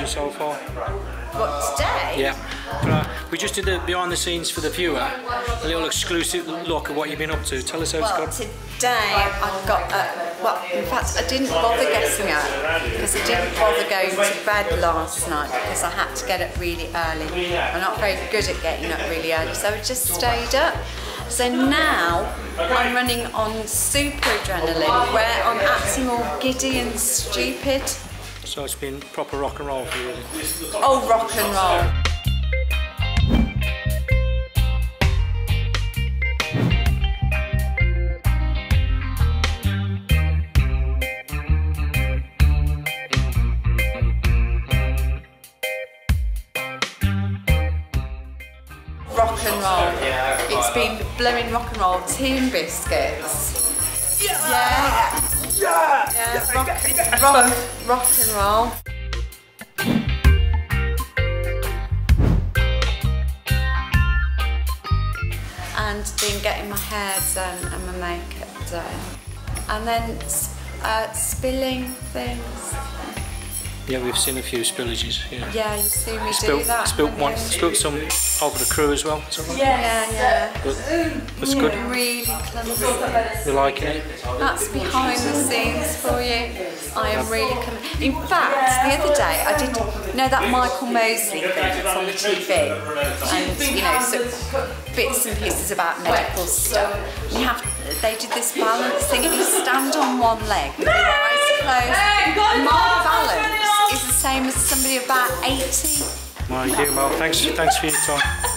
to so far. What, today? Yeah. But we just did the behind the scenes for the viewer, a little exclusive look at what you've been up to. Tell us how it's gone. Today I've got, well, in fact I didn't bother getting up because I didn't bother going to bed last night because I had to get up really early. I'm not very good at getting up really early, so I just stayed up. So now I'm running on super adrenaline where I'm acting all giddy and stupid. So it's been proper rock and roll for you, really? Oh, rock and roll. Rock and roll. Yeah, it's been blowing rock and roll tin biscuits. Yeah! Yeah! Yeah! Yeah. Rock and roll. And been getting my hair done and my makeup done. And then spilling things. Yeah, we've seen a few spillages. Yeah, yeah, you've seen me do that. Spilt some over the crew as well. Yes. Yeah, yeah. That's good. Really clumsy. You're liking it? That's behind the scenes for you. I am really clumsy. In fact, the other day I did know that Michael Mosley thing that's on the TV, and you know, sort of bits and pieces about medical stuff. You have. They did this balance thing, and you stand on one leg with your eyes closed. My balance is the same as somebody about 80. My dear, well, thanks for your time.